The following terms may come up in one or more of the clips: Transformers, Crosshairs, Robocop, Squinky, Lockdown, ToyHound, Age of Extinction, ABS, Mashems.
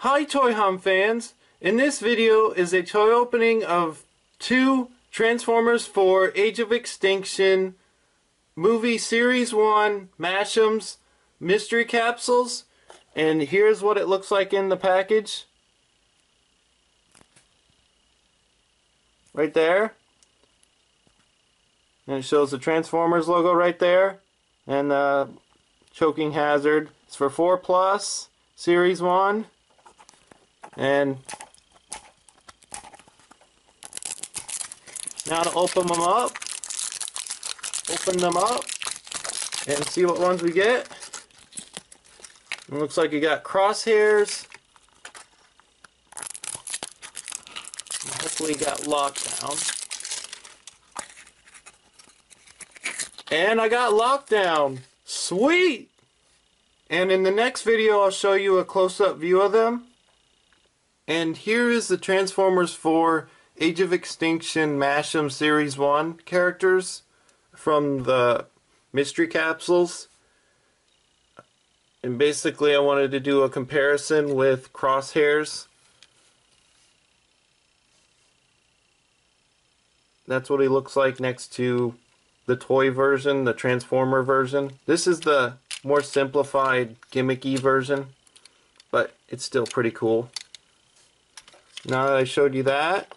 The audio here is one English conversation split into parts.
Hi ToyHound fans! In this video is a toy opening of two Transformers 4 Age of Extinction movie series 1 Mashems mystery capsules, and here's what it looks like in the package. Right there. And it shows the Transformers logo right there and the choking hazard. It's for 4+ series 1. And now to open them up and see what ones we get. It looks like you got Crosshairs, and hopefully you got Lockdown. And I got Lockdown. Sweet! And in the next video I'll show you a close-up view of them. And here is the Transformers 4 Age of Extinction Mashem Series 1 characters from the mystery capsules. And basically I wanted to do a comparison with Crosshairs. That's what he looks like next to the toy version, the Transformer version. This is the more simplified, gimmicky version, but it's still pretty cool. Now that I showed you that,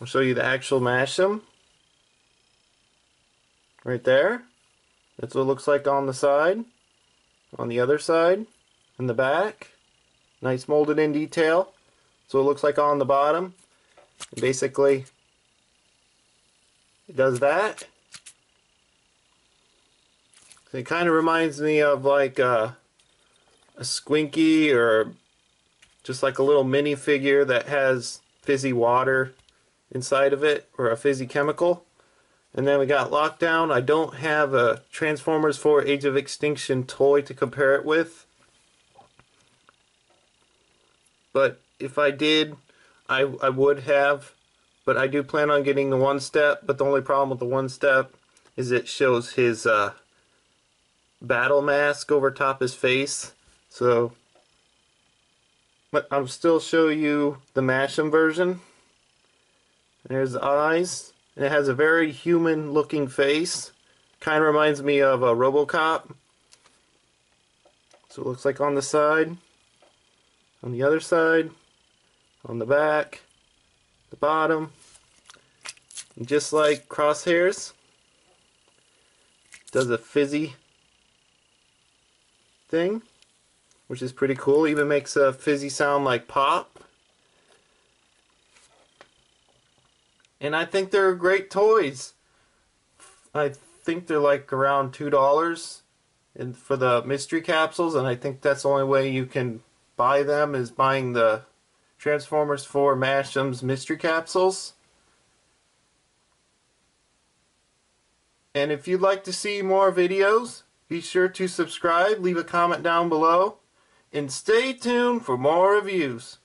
I'll show you the actual Mashem. Right there. That's what it looks like on the side, on the other side, in the back. Nice molded in detail. So it looks like on the bottom. Basically, it does that. It kind of reminds me of like a Squinky, or just like a little minifigure that has fizzy water inside of it, or a fizzy chemical. And then we got Lockdown. I don't have a Transformers 4 Age of Extinction toy to compare it with, but if I did, I would have. But I do plan on getting the one step, but the only problem with the one step is it shows his battle mask over top his face. So, but I'll still show you the Mashem version. There's the eyes, and it has a very human looking face. Kind of reminds me of a Robocop. So it looks like on the side, on the other side, on the back, the bottom. And just like Crosshairs, does a fizzy thing, which is pretty cool. Even makes a fizzy sound like pop. And I think they're great toys. I think they're like around $2 and for the mystery capsules, and I think that's the only way you can buy them is buying the Transformers 4 Mashems mystery capsules. And if you'd like to see more videos, be sure to subscribe, leave a comment down below, and stay tuned for more reviews.